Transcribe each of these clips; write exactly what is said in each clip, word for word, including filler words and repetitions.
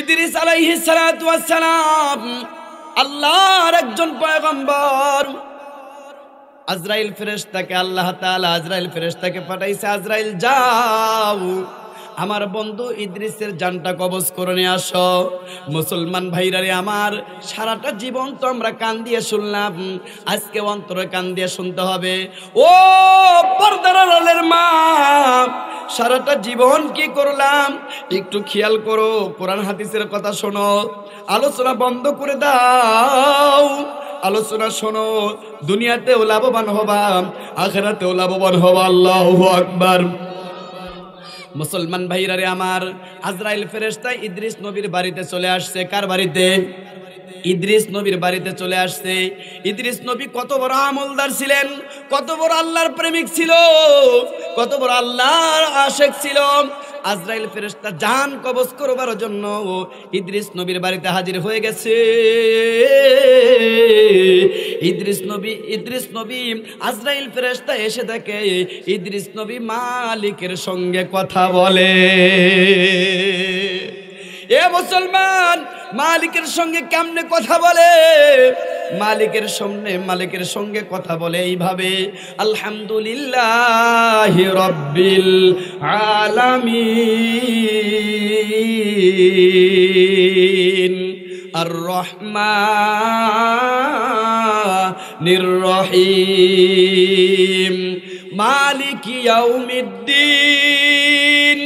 ইদ্রিস আলাইহিস সালাতু ওয়াস সালাম আল্লাহর একজন পয়গম্বর। আজরাইল ফেরেশতাকে আল্লাহ তাআলা আজরাইল ফেরেশতাকে পাঠাইছে, আজরাইল যাও আমার বন্ধু ইদ্রিসের জানটা কবজ করে নিয়ে আসো। মুসলমান ভাইরারে আমার, সারাটা জীবন তো আমরা কান দিয়ে শুনলাম, আজকে অন্তরে কান দিয়ে শুনতে হবে। ও পর্দার মা, সারাটা জীবন কি করলাম একটু খেয়াল করো, কোরআন হাদিসের কথা শোনো, আলোচনা বন্ধ করে দাও, আলোচনা শোনো, দুনিয়াতেও লাভবান হবা, আখেরাতেও লাভবান হবা। আল্লাহু আকবার। মুসলমান ভাইরা রে আমার, আজরাইল ফেরেশতা ইদ্রিস নবীর বাড়িতে চলে আসছে। কার বাড়িতে? ইদ্রিস নবীর বাড়িতে চলে আসছে। ইদ্রিস নবী কত বড় আমলদার ছিলেন, কত বড় আল্লাহর প্রেমিক ছিল, কত বড় আল্লাহর আশিক ছিল। আজরাইল ফেরেশতা জান কবজ করবার জন্য ইদ্রিস নবীর বাড়িতে হাজির হয়ে গেছে। ইদ্রিস নবী ইদ্রিস নবী আজরাইল ফেরেশতা এসে দেখে ইদ্রিস নবী মালিকের সঙ্গে কথা বলে। এ মুসলমান, মালিকের সঙ্গে কেমনে কথা বলে? মালিকের সামনে মালিকের সঙ্গে কথা বলে এইভাবে, আলহামদুলিল্লাহি রাব্বিল আলামিন আর রহমানির রহিম মালিকি ইয়াউমিদ্দিন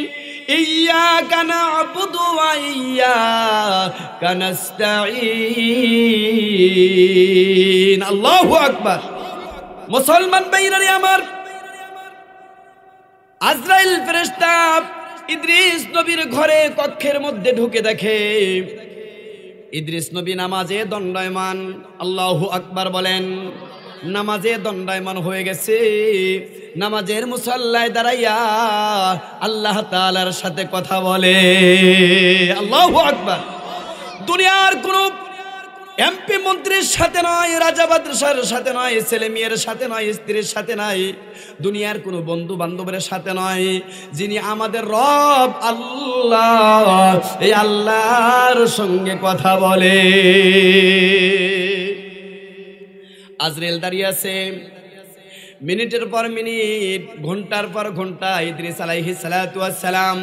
ইয়্যাকা না'বুদু ওয়া ইয়্যাকা নাস্তাঈন। আল্লাহু আকবার। মুসলমান ভাইরা আমার, আজরাইল ফেরেশতা ইদ্রিস নবীর ঘরে কক্ষের মধ্যে ঢুকে দেখে ইদ্রিস নবী নামাজে দণ্ডায়মান। আল্লাহু আকবার বলেন। নামাজে দণ্ডায়মান হয়ে গেছে, নামাজের মুসল্লায় দাঁড়াইয়া আল্লাহ তাআলার সাথে কথা বলে। আল্লাহু আকবার। দুনিয়ার কোন এমপি মন্ত্রীর সাথে নয়, রাজা বাদশার সাথে নয়, ছেলে মেয়ের সাথে নয়, স্ত্রীর সাথে নয়, দুনিয়ার কোনো বন্ধু বান্ধবের সাথে নয়, যিনি আমাদের রব আল্লাহ, এই আল্লাহর সঙ্গে কথা বলে। আজরাইল দাঁড়িয়ে আছে, মিনিটের পর মিনিট, ঘন্টার পর ঘন্টা ইদ্রিস আলাইহিস সালাতু ওয়াস সালাম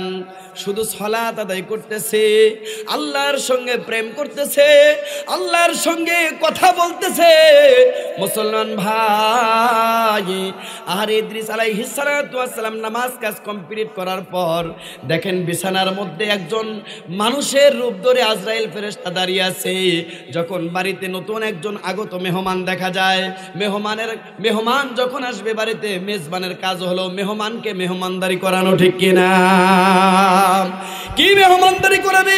শুধু সালাত আদায় করতেছে, আল্লাহর সঙ্গে প্রেম করতেছে, আল্লাহর সঙ্গে কথা বলতেছে। মুসলমান ভাই, আর ইদ্রিস আলাইহিস সালাতু ওয়াস সালাম নামাজ কাজ কমপ্লিট করার পর দেখেন বিছানার মধ্যে একজন মানুষের রূপ ধরে আজরাইল ফেরেশতা দাঁড়িয়ে আছে। যখন বাড়িতে নতুন একজন আগত মেহমান দেখা যায়, মেহমানের মেহমান যখন আসবে বাড়িতে, মেজবানের কাজ হলো মেহমানকে মেহমানদারি করানো, ঠিক কিনা? কি মেহমানদারি করাবে?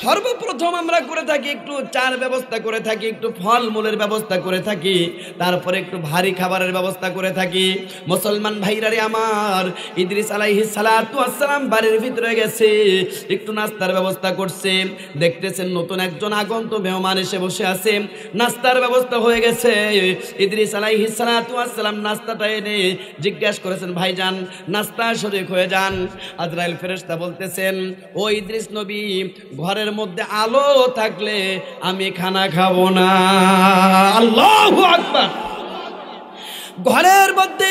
সর্বপ্রথম আমরা করে থাকি একটু চার ব্যবস্থা করে থাকি, একটু ফলমূলের ব্যবস্থা করে থাকি, তারপরে একটু ভারী খাবারের ব্যবস্থা করে থাকি। মুসলমান ভাইরারে আমার, ইদ্রিস আলাইহিস সালাতু ওয়াস সালাম বাড়ির ভিতরে গেছে, একটু নাস্তার ব্যবস্থা করছে। দেখতেছেন নতুন একজন আগন্তুক মেহমান এসে বসে আছে, নাস্তার ব্যবস্থা হয়ে গেছে। ইদ্রিস আলাইহিস সালাতু ওয়াস সালাম নাস্তাটা এনে জিজ্ঞাসা করেছেন, ভাইজান নাস্তা শরীক হয়ে যান। আজরাইল ফেরেশতা বলতেছেন, ও ইদ্রিস নবী, ঘরের মধ্যে আলো থাকলে আমি খানা খাবো না। আল্লাহু আকবার। ঘরের মধ্যে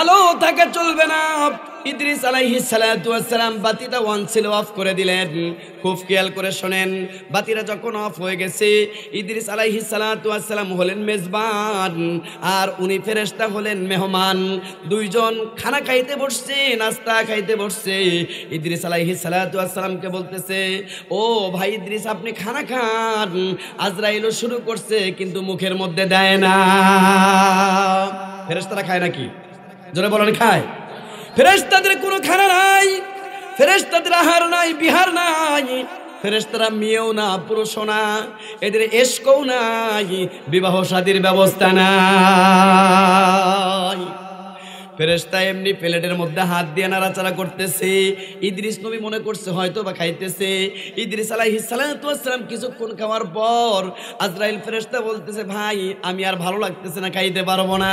আলো থাকা চলবে না। ইদ্রিস আলাইহিস সালাতু ওয়াস সালাম বাতিটা ওয়ান ছিল, অফ করে দিলেন। খুব খেয়াল করে শোনেন, বাতিটা যখন অফ হয়ে গেছে, ইদ্রিস আলাইহিস সালাতু ওয়াস সালাম হলেন মেজবান, আর উনি ফেরেশতা হলেন মেহমান। দুইজন খানা খাইতে বসছে, নাস্তা খাইতে বসছে। ইদ্রিস আলাইহিস সালাতু ওয়াস সালামকে বলতেছে, ও ভাই ইদ্রিস, আপনি খানা খান। আজরাইলও শুরু করছে, কিন্তু মুখের মধ্যে দেয় না। ফেরেশতারা খায় নাকি? জোরে বলেন, খায়। ফেরেশতাদের কোনো খানা নাই, ফেরেশতাদের আহার নাই, বিহার নাই। ফেরেশতারা মেয়েও না, পুরুষও না, এদের এশকও নাই, বিবাহ শাদীর ব্যবস্থা নাই। ফেরেশতা এমনি প্লেটের মধ্যে হাত দিয়ে নাড়াচাড়া করতেছে। ইদ্রিস নবী মনে করছে হয়তো বা খাইতেছে। ইদ্রিস আলাইহিস সালাতু ওয়াস সালাম কিছুক্ষণ খাওয়ার পর আজরাইল ফেরেশতা বলতেছে, ভাই আমি আর ভালো লাগতেছে না, খাইতে পারবো না।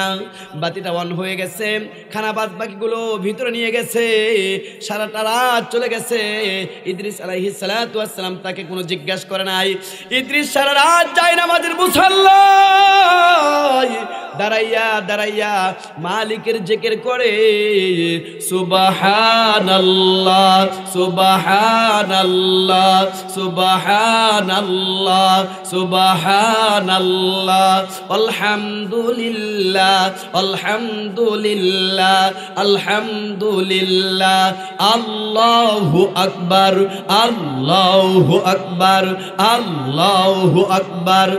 বাতিটা অন হয়ে গেছে, খানা বাদ বাকিগুলো ভিতরে নিয়ে গেছে, সারাটা রাত চলে গেছে। ইদ্রিস আলাইহিস সালাতু ওয়াস সালাম তাকে কোনো জিজ্ঞাসা করে নাই। ইদ্রিস সারা রাত যায় নামাজের মুসল্লায় দাঁড়াইয়া দাঁড়াইয়া মালিকের জিকির করে, সুবহানাল্লাহ সুবহানাল্লাহ সুবহানাল্লাহ সুবহানাল্লাহ আলহামদুলিল্লাহ আলহামদুলিল্লাহ আলহামদুলিল্লাহ আল্লাহু আকবার আল্লাহু আকবার আল্লাহু আকবার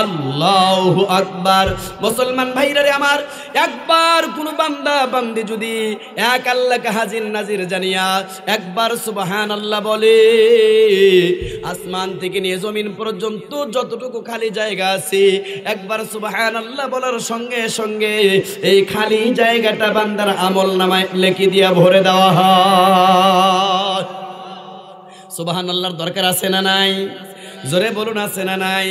আল্লাহু আকবার। মুসলমান ভাইরারে আমার, একবার কোন বান্দা বান্দি যদি এক আল্লাহকে হাজির নাজির জানিয়া একবার সুবহানাল্লাহ বলে, আসমান থেকে নিয়ে জমিন পর্যন্ত যতটুকু খালি জায়গা আছে একবার সুবহানাল্লাহ বলার সঙ্গে সঙ্গে এই খালি জায়গাটা বান্দার আমলনামায় লিখে দিয়া ভরে দেওয়া হয়। সুবহানাল্লাহর দরকার আছে না নাই? জোরে বলুন, আছে না নাই?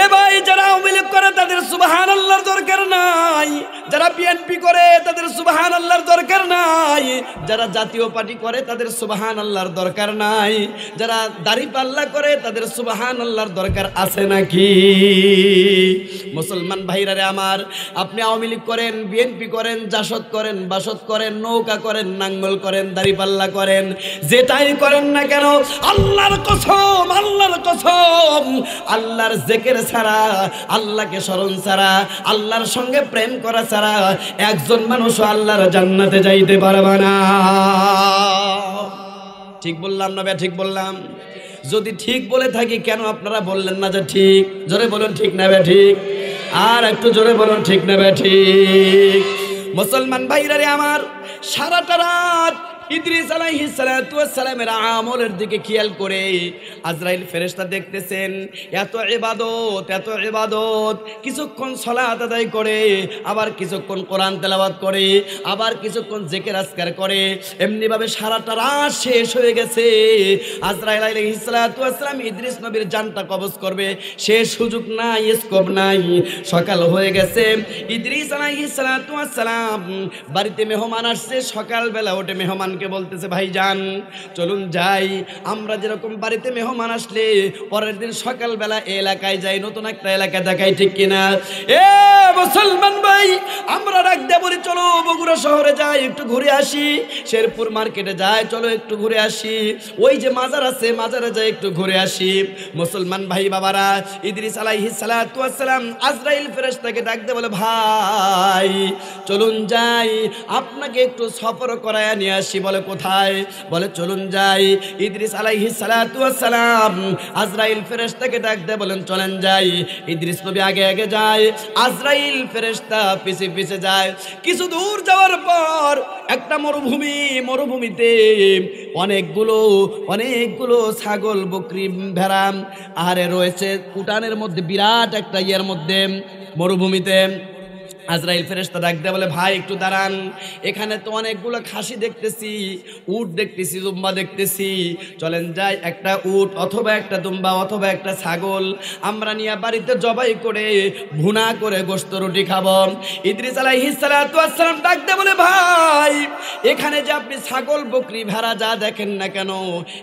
এ ভাই, যারা উমিলিক করে তাদের সুবহানাল্লাহর দরকার নাই, যারা বিএনপি করে তাদের সুবহানাল্লাহর দরকার নাই, যারা জাতীয় পার্টি করে তাদের সুবহানাল্লাহর দরকার নাই, যারা দাড়িপাল্লা করে তাদের সুবহানাল্লাহর দরকার আছে নাকি? মুসলমান ভাইরারে আমার, আপনি আওয়ামী লীগ করেন, বিএনপি করেন, জাসদ করেন, বাসদ করেন, নৌকা করেন, নাঙ্গল করেন, দাড়িপাল্লা করেন, যেটাই করেন না কেন আল্লাহর কসম, আল্লাহর কসম, আল্লাহর জিকির ছাড়া, আল্লাহকে স্মরণ ছাড়া, আল্লাহর সঙ্গে প্রেম করা ছাড়া একজন মানুষও আল্লাহর জান্নাতে যাইতে পারবে না। ঠিক বললাম না ভাই? ঠিক বললাম? যদি ঠিক বলে থাকি কেন আপনারা বললেন না যে ঠিক? জোরে বলুন ঠিক না ভাই ঠিক? আর একটু জোরে বলুন ঠিক না ভাই ঠিক? মুসলমান ভাইরা রে আমার, সারাটা রাত ইদ্রিস আলাইহিস সালাতু ওয়াস সালামের আমলের দিকে খেয়াল করে আজরাইল ফেরেশতা দেখতেছেন এত ইবাদত এত ইবাদত। কিছুক্ষণ সালাত আদায় করে, আবার কিছুক্ষণ কোরআন তেলাওয়াত করে, আবার কিছুক্ষণ জিকির আজকার করে, এমনিভাবে সারাটা রাত শেষ হয়ে গেছে। আজরাইল আলাইহিস সালাতু ওয়াস সালাম ইদ্রিস নবীর জানটা কবজ করবে, সে সুযোগ নাই, স্কোপ নাই। সকাল হয়ে গেছে, ইদ্রিস আলাইহিস সালাতু ওয়াস সালাম বাড়িতে মেহমান আসছে, সকালবেলা ওঠে মেহমান কে বলতেছে, ভাই যান চলুন যাই, আমরা যেরকম বাড়িতে মেহমান আসলে পরের দিন সকালবেলা এলাকায় যাই, নতুন একটা এলাকা দেখাই, ঠিক কিনা? এ মুসলমান ভাই, আমরা রাখতে বলি চলো বগুড়া শহরে যাই একটু ঘুরে আসি, শেরপুর মার্কেটে যাই চলো একটু ঘুরে আসি, ওই যে মাজার আছে মাজারে যাই একটু ঘুরে আসি। মুসলমান ভাই বাবারা, ইদ্রিস আলাইহিস সালাতু ওয়াস সালাম আজরাইল ফেরেশতাকে ডাকতে বলে, ভাই চলুন যাই, আপনাকে একটু সফর করায় নিয়ে আসি। বলে কোথায়? বলে চলুন যাই। ইদ্রিস আলাইহিস সালাতু ওয়াস সালাম আজরাইল ফেরেশতাকে ডাক দেয়, বলেন চলেন যাই। ইদ্রিস নবী আগে আগে যায়, আজরাইল ফেরেশতা পিছে পিছে যায়। কিছু দূর যাওয়ার পর একটা মরুভূমি, মরুভূমিতে অনেকগুলো অনেকগুলো ছাগল, বকরি, ভেড়া আহারে রয়েছে উঠানের মধ্যে, বিরাট একটা ইয়ের মধ্যে, মরুভূমিতে। আজরাইল ফেরেশতা ডাক দেয়, বলে ভাই একটু দাঁড়ান, এখানে তো অনেকগুলো খাসি দেখতেছি, উট দেখতেছি, দুম্বা দেখতেছি, চলেন যাই একটা উট অথবা একটা দুম্বা অথবা একটা ছাগল আমরা নিয়ে বাড়িতে জবাই করে ভুনা করে গোশত রুটি খাবো। ইদ্রিস আলাইহিস সালাতু ওয়াস সালাম ডাক দেয়, বলে ভাই এখানে যে আপনি ছাগল, বকরি, ভেড়া যা দেখেন না কেন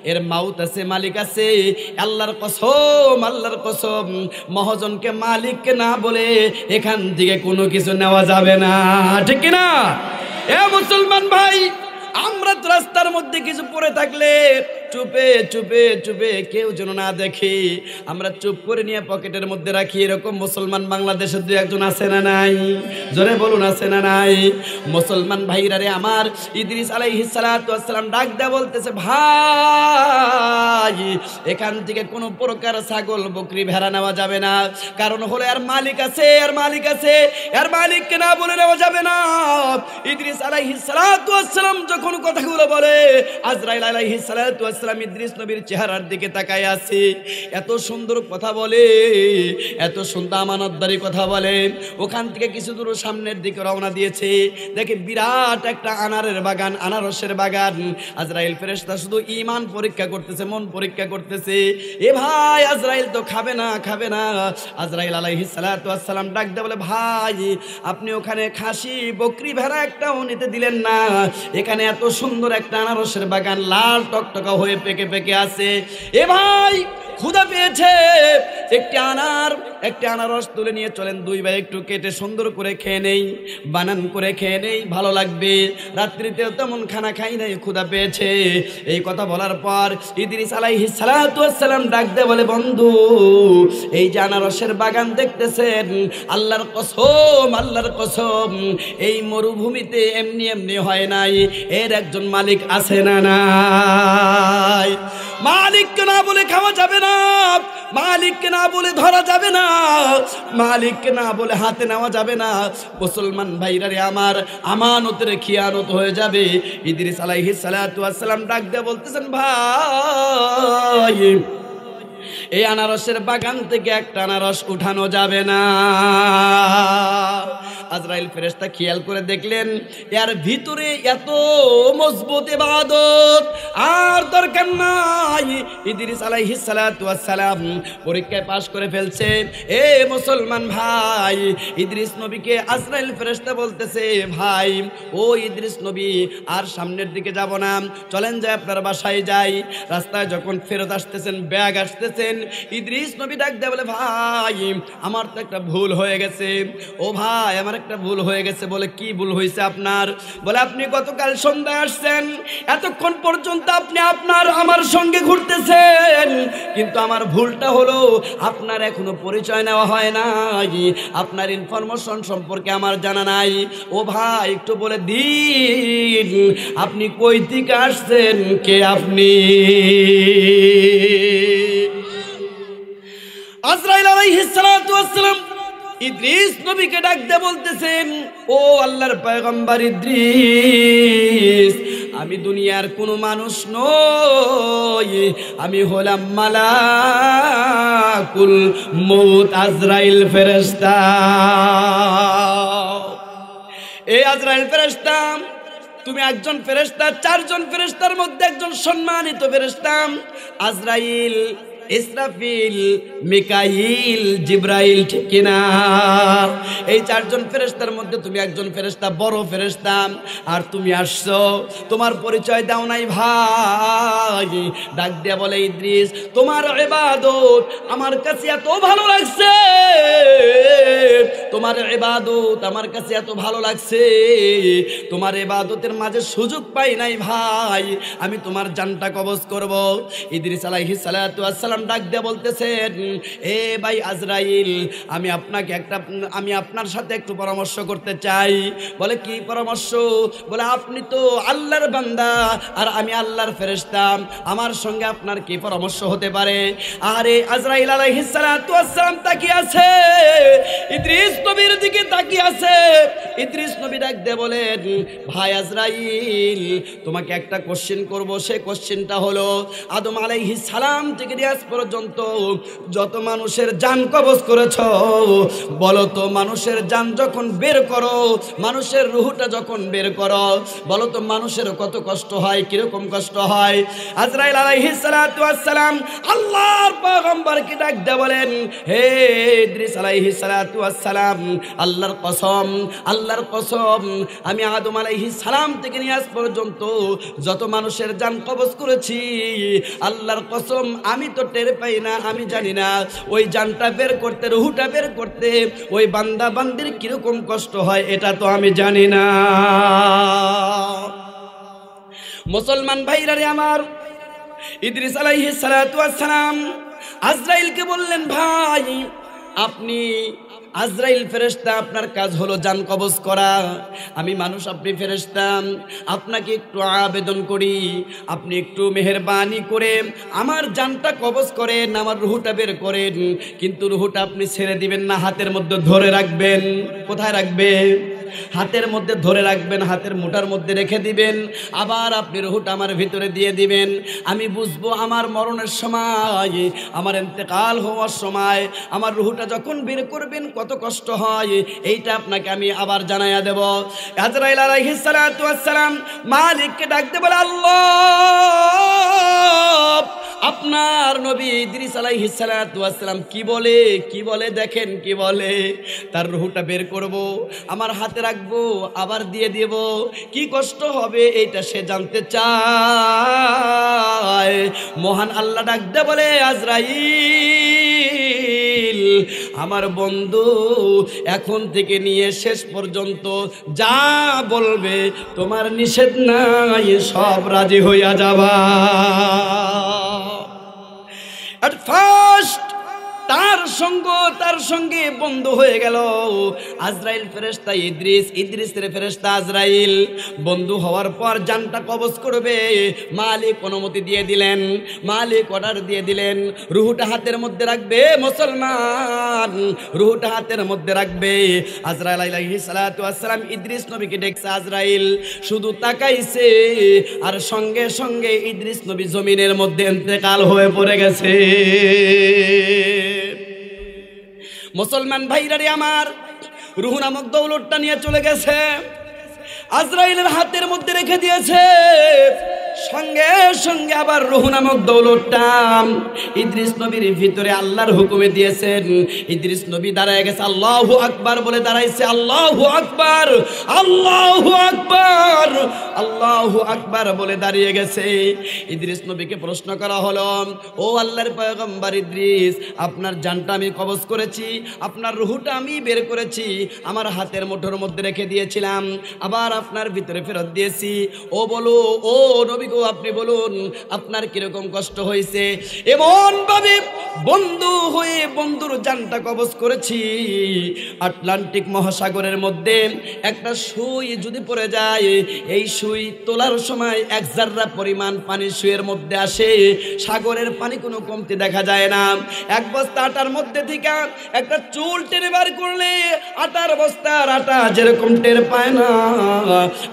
এর মাউত আছে, মালিক আছে। আল্লাহর কসম, আল্লাহর কসম, মহাজনকে মালিককে না বলে এখান থেকে কোনো কিছু নেওয়া যাবে না, ঠিক কিনা? এ মুসলমান ভাই, আমরা তো রাস্তার মধ্যে কিছু পড়ে থাকলে চুপে চুপে চুপে কেউ যেন না দেখে আমরা চুপ করে নিয়ে পকেটের মধ্যে রাখি, এরকম মুসলমান বাংলাদেশের দুই একজন আছে না নাই? জোরে বলুন, আছে না নাই? মুসলমান ভাইরা রে আমার, ইদ্রিস আলাইহিস সালাতু ওয়াস সালাম ডাক দেয়া বলতেছে, ভাই এখান থেকে কোনো প্রকার ছাগল, বকরি, ভেড়া নেওয়া যাবে না, কারণ হলো এর মালিক আছে, এর মালিক আছে, এর মালিককে না বলে নেওয়া যাবে না। ইদ্রিস আলাইহিস সালাতু ওয়াস সালাম যখন কথাগুলো বলে আজরাইল আলাইহিস সালাতু ওয়াস সালাম ইদ্রিস নবীর চেহারার দিকে তাকায় আছে। এত সুন্দর কথা বলে, এত সুন্দর আমানতদারি কথা বলে। ওখান থেকে কিছু দূর সামনের দিকে রওনা দিয়েছে, দেখে বিরাট একটা আনারের বাগান, আনারসের বাগান। আজরাইল ফেরেশতা শুধু ঈমান পরীক্ষা করতেছে, মন পরীক্ষা করতেছে। এ ভাই আজরাইল তো খাবে না খাবে না। আজরাইল আলাইহিস সালাতু ওয়াস সালাম ডাক দেয়, বলে ভাই আপনি ওখানে খাসি বকরি ভেড়া একটাও নিতে দিলেন না, এখানে এত সুন্দর একটা আনারসের বাগান লাল টকটকা হয়ে পেকে পেকে আছে। এ ভাই ক্ষুধা পেয়েছে, একটি আনার একটি আনারস তুলে নিয়ে চলেন, দুই ভাই একটু কেটে সুন্দর করে খেয়ে নেই, বানান করে খেয়ে নেই, ভালো লাগবে। রাত্রিতেও তেমন খানা খাই নাই, ক্ষুধা পেয়েছে। এই কথা বলার পর ইদ্রিস আলাইহিস সালাতু ওয়াস সালাম ডাক দেয়, বলে বন্ধু এই যে আনারসের বাগান দেখতেছেন, আল্লাহর কসম আল্লাহর কসম এই মরুভূমিতে এমনি এমনি হয় নাই, এর একজন মালিক আছে না নাই। মালিককে না বলে খাওয়া যাবে না, মালিককে না বলে ধরা যাবে না, মালিককে না বলে হাতে নেওয়া যাবে না। মুসলমান ভাইরা রে, আমার আমানতের খিয়ানত হয়ে যাবে। ইদ্রিস আলাইহিস সালাতু ওয়াস সালাম ডাক দিয়ে বলতেছেন, ভাই এই আনারসের বাগান থেকে একটা আনারস উঠানো যাবে না। আজরাইল ফেরেশতা খেয়াল করে দেখলেন এর ভিতরে এত মজবুত ইবাদত, আর দরকার নাই। ইদ্রিস আলাইহিস সালাতু ওয়াস সালাম পরীক্ষায় পাশ করে ফেলছে। এ মুসলমান ভাই, ইদ্রিস নবীকে আজরাইল ফেরেশতা বলতেছে, ভাই ও ইদ্রিস নবী আর সামনের দিকে যাব না, চলেন যাই আপনার বাসায় যাই। রাস্তায় যখন ফেরত আসতেছেন, ব্যাগ আসতেছে, ইদ্রিস নবী ডাক দেয়, বলে ভাই আমার তো একটা ভুল হয়ে গেছে। ও ভাই আমার একটা ভুল হয়ে গেছে। বলে কি ভুল হয়েছে আপনার? বলে আপনি গতকাল সন্ধ্যায় আসছেন, এতক্ষণ পর্যন্ত আপনি আপনার আমার সঙ্গে ঘুরতেছেন, কিন্তু আমার ভুলটা হলো আপনার এখনো পরিচয় নেওয়া হয় নাই, আপনার ইনফরমেশন সম্পর্কে আমার জানা নাই। ও ভাই একটু বলে দিন আপনি কই থেকে আসছেন, কে আপনি? আজরাইল আলাইহিস সালাতু ওয়াস সালাম ইদ্রিস নবীকে ডাক দিয়ে বলতেছেন, ও আল্লাহর পয়গম্বর ইদ্রিস, আমি দুনিয়ার কোনো মানুষ নই, আমি হলাম মালাকুল মউত আজরাইল ফেরেশতা। এই আজরাইল ফেরেশতা, তুমি একজন ফেরেশতা, চারজন ফেরেশতার মধ্যে একজন সম্মানিত ফেরেশতা। আজরাইল, ইসরাফিল, মিকাইল, জিব্রাইল, ঠিক কিনা? এই চারজন ফেরেশতার মধ্যে তুমি একজন ফেরেশতা, বড় ফেরেশতা, আর তুমি আসছো, তোমার পরিচয় দাও নাই। ভাই ডাক দিয়া বলে, ইদ্রিস তোমার ইবাদত আমার কাছে এত ভালো লাগছে, তোমার ইবাদত আমার কাছে এত ভালো লাগছে, তোমার ইবাদতের মাঝে সুযোগ পাই নাই ভাই, আমি তোমার জানটা কবজ করব। ইদ্রিস আলাইহিস সালাতু ওয়াস সালাম ডাক দিয়ে বলতেছেন, এ ভাই আজরাইল, আমি আপনাকে একটা আমি আপনার সাথে একটু পরামর্শ করতে চাই। বলে কি পরামর্শ? বলে আপনি তো আল্লাহর বান্দা আর আমি আল্লাহর ফেরেশতা, আমার সঙ্গে আপনার কি পরামর্শ হতে পারে? আরে আজরাইল আলাইহিস সালাতু ওয়াস সালাম তাকিয়ে আছে, ইদ্রিস নবীর দিকে তাকিয়ে আছে। ইদ্রিস নবী ডাক দিয়ে বলেন, ভাই আজরাইল তোমাকে একটা কোশ্চেন করব, সে কোশ্চেনটা হলো আদম আলাইহিস সালাম থেকে আজ পর্যন্ত যত মানুষের জান কবজ করেছ, বলতো মানুষের জান যখন বের করো, মানুষের রুহটা যখন বের করো, বলতো মানুষের কত কষ্ট হয়, কিরকম কষ্ট হয়? আজরাইল আলাইহিস সালাতু ওয়াস সালাম আল্লাহর পয়গম্বরকে ডাক দিয়ে বলেন, হে ইদ্রিস আলাইহিস সালাতু ওয়াস সালাম, আল্লাহর কসম আল্লাহর কসম আমি আদম আলাইহিস সালাম থেকে নিয়ে আজ পর্যন্ত যত মানুষের জান কবজ করেছি, আল্লাহর কসম আমি তো টের পাই না, আমি জানি না ওই জানটা বের করতে, রুহটা বের করতে ওই বান্দা বান্দির কিরকম কষ্ট হয়, এটা তো আমি জানি না। মুসলমান ভাইরা রে আমার, ইদ্রিস আলাইহিস সালাতু ওয়াস সালাম আজরাইলকে বললেন, ভাই আপনি আজরাইল ফেরেশতা, আপনার কাজ হলো জান কবজ করা, আমি মানুষ, আপনি ফেরেশতা, আপনাকে একটু আবেদন করি আপনি একটু মেহেরবানি করে আমার জানটা কবজ করেন, আমার রুহটা বের করেন, কিন্তু রুহটা আপনি ছেড়ে দিবেন না, হাতের মধ্যে ধরে রাখবেন। কোথায় রাখবেন? হাতের মধ্যে ধরে রাখবেন, হাতের মুঠার মধ্যে রেখে দিবেন, আবার আপনি রুহটা আমার ভিতরে দিয়ে দিবেন। আমি বুঝবো আমার মরণের সময়, আমার ইন্তেকাল হওয়ার সময় আমার রুহটা যখন বের করবেন কত কষ্ট হয়, এইটা আপনাকে আমি আবার জানাইয়া দেব। আজরাইল আলাইহিস সালাতু ওয়াস সালাম মালিককে ডাকতে বলে, আল্লাহ আপনার নবী ইদ্রিস আলাইহিস সালাতু ওয়াস সালাম কি বলে কি বলে দেখেন কি বলে, তার রুহটা বের করব, আমার হাতে রাখবো, আবার দিয়ে দেব, কি কষ্ট হবে এইটা সে জানতে চায়। মহান আল্লাহ ডাকতে বলে, আজরাইল আমার বন্ধু এখন থেকে নিয়ে শেষ পর্যন্ত যা বলবে তোমার নিষেধ নাই, সব রাজি হইয়া যাবা। At first তার সঙ্গ তার সঙ্গে বন্ধু হয়ে গেল। আজরাইল ফেরেশতা ইদ্রিস, ইদ্রিসের ফেরেশতা আজরাইল বন্ধু হওয়ার পর জানটা কবজ করবে, মালিক অনুমতি দিয়ে দিলেন, মালিক অর্ডার দিয়ে দিলেন, রুহটা হাতের মধ্যে রাখবে মুসলমান, রুহটা হাতের মধ্যে রাখবে। আজরাইল আলাইহিস সালাতু ওয়াস সালাম ইদ্রিস নবীকে ডেকেছে, আজরাইল শুধু তাকাইছে আর সঙ্গে সঙ্গে ইদ্রিস নবী জমিনের মধ্যে ইন্তেকাল হয়ে পড়ে গেছে। মুসলমান ভাইরারে আমার, রুহ নামক দৌলতটা নিয়ে চলে গেছে, আজরাইলের হাতের মধ্যে রেখে দিয়েছে, সঙ্গে সঙ্গে আবার রুহ নামক দৌলতটা ইদ্রিস নবীর ভিতরে আল্লাহর হুকুমে দিয়েছেন। ইদ্রিস নবী দাঁড়ায় গেছে, আল্লাহু আকবার বলে দাঁড়াইছে, আল্লাহু আকবার আল্লাহু আকবার আল্লাহু আকবার বলে দাঁড়িয়ে গেছে। ইদ্রিস নবীকে প্রশ্ন করা হলো, ও আল্লাহর পয়গম্বর ইদ্রিস, আপনার জানটা আমি কবজ করেছি, আপনার রুহটা আমি বের করেছি, আমার হাতের মুঠোর মধ্যে রেখে দিয়েছিলাম, আবার আপনার ভিতরে ফেরত দিয়েছি, ও বলো, ও নবী আপনি বলুন আপনার কিরকম কষ্ট হয়েছে, এমন ভাবে বন্ধু হয়ে বন্ধুর জানটা কবজ করেছি। আটলান্টিক মহাসাগরের মধ্যে একটা সুই যদি পড়ে যায়, এই সুই তোলার সময় এক জাররা পরিমাণ পানি সুইয়ের মধ্যে আসে, সাগরের পানি কোনো কমতি দেখা যায় না। এক বস্তা আটার মধ্যে থেকে একটা চুল টেনে বার করলে আটার বস্তার আটা যেরকম টের পায় না,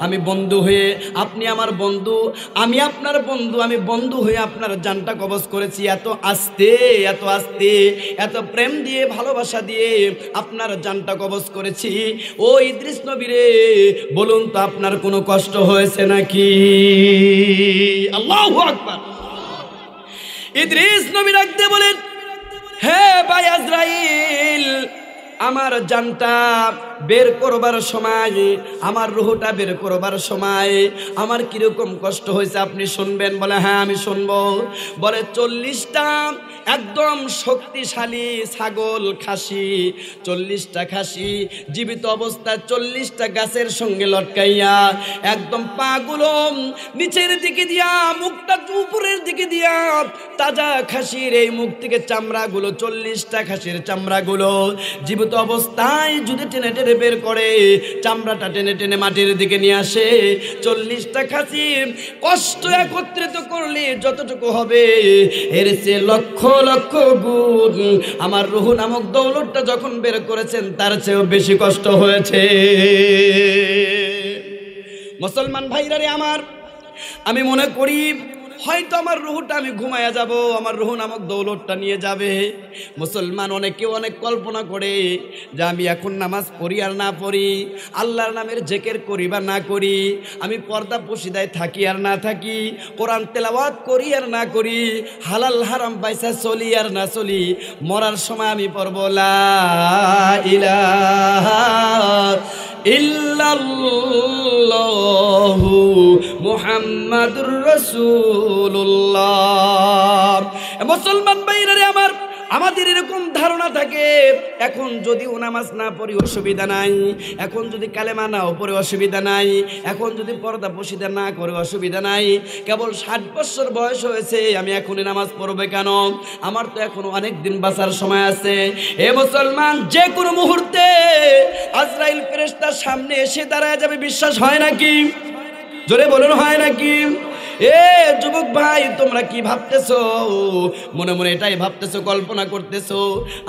আমি বন্ধু হয়ে, আপনি আমার বন্ধু, আমি আপনার বন্ধু, আমি বন্ধু হয়ে আপনার জানটা কবজ করেছি, এত আস্তে এত আস্তে এত প্রেম দিয়ে ভালোবাসা দিয়ে আপনার জানটা কবজ করেছি, ও ইদ্রিস নবী রে বলুন তো আপনার কোনো কষ্ট হয়েছে নাকি? আল্লাহু আকবার। ইদ্রিস নবী রাখতে বলেন, হে ভাই আজরাইল, আমার জানটা বের করবার সময়, আমার রুহটা বের করবার সময় আমার কিরকম কষ্ট হয়েছে আপনি শুনবেন? বলে হ্যাঁ আমি শুনবো। বলে চল্লিশটা একদম শক্তিশালী ছাগল খাসি, চল্লিশটা খাসি জীবিত অবস্থায় চল্লিশটা গাছের সঙ্গে লটকাইয়া একদম পাগুলো নিচের দিকে দিয়া মুখটা উপরের দিকে দিয়া, তাজা খাসির এই মুখ থেকে চামড়াগুলো, চল্লিশটা খাসির চামড়াগুলো জীবিত অবস্থায় যদি টেনে টেনে বের করে, চামড়াটা টেনে টেনে মাটির দিকে নিয়ে আসে, চল্লিশটা খাসি কষ্ট একত্রিত করলে যতটুকু হবে এর চেয়ে লক্ষ লক্ষ গুণ আমার রুহ নামক দৌলতটা যখন বের করেছেন তার চেয়েও বেশি কষ্ট হয়েছে। মুসলমান ভাইরারে আমার, আমি মনে করি হয়তো আমার রুহটা আমি ঘুমাইয়া যাব, আমার রুহ নামক দৌলতটা নিয়ে যাবে। মুসলমান অনেকে অনেক কল্পনা করে যে আমি এখন নামাজ পড়ি আর না পড়ি, আল্লাহর নামের জিকির করি বা না করি, আমি পর্দা পশিদায় থাকি আর না থাকি, কোরআন তেলাওয়াত করি আর না করি, হালাল হারাম পয়সা চলি আর না চলি, মরার সময় আমি পড়ব লা ইলাহা ইল্লাল্লাহু মুহাম্মাদুর রাসূলুল্লাহ। মুসলমান ভাইরা রে আমার, আমাদের এরকম ধারণা থাকে এখন যদি ও নামাজ না পড়ি অসুবিধা নাই, এখন যদি কালেমা না পড়ে অসুবিধা নাই, এখন যদি পর্দা পশিদা না করে অসুবিধা নাই, কেবল ষাট বছর বয়স হয়েছে আমি এখনই নামাজ পড়বে কেন, আমার তো এখন অনেক দিন বাঁচার সময় আছে। এ মুসলমান, যে কোনো মুহূর্তে আজরাইল ফেরেশতার সামনে এসে দাঁড়ায় যাবে, বিশ্বাস হয় নাকি? জোরে বলুন হয় নাকি? এ যুবক ভাই, তোমরা কি ভাবতেছো? মনে মনে এটাই ভাবতেছো, কল্পনা করতেছো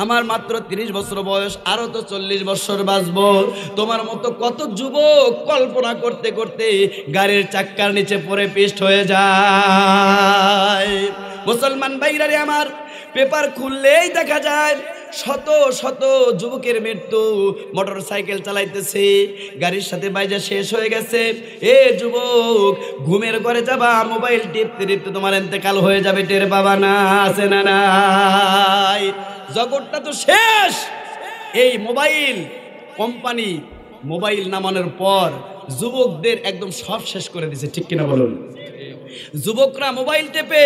আমার মাত্র তিরিশ বছর বয়স, আরো তো চল্লিশ বছর বাঁচব। তোমার মতো কত যুবক কল্পনা করতে করতে গাড়ির চাক্কার নিচে পড়ে পিষ্ট হয়ে যায়। মুসলমান ভাইরারে আমার, পেপার খুললেই দেখা যায় শত শত যুবকের মৃত্যু। মোটর সাইকেল চালাইতেছে, গাড়ির সাথে বাইজা শেষ হয়ে গেছে। এ যুবক, ঘুমের ঘরে যাবা, মোবাইল টিপতে টিপতে তোমার ইন্তেকাল হয়ে যাবে, টের বাবা না। আছে না নাই? জগৎটা তো শেষ। এই মোবাইল কোম্পানি মোবাইল নামানোর পর যুবকদের একদম সব শেষ করে দিছে, ঠিক কিনা বলুন? যুবকরা মোবাইল টেপে,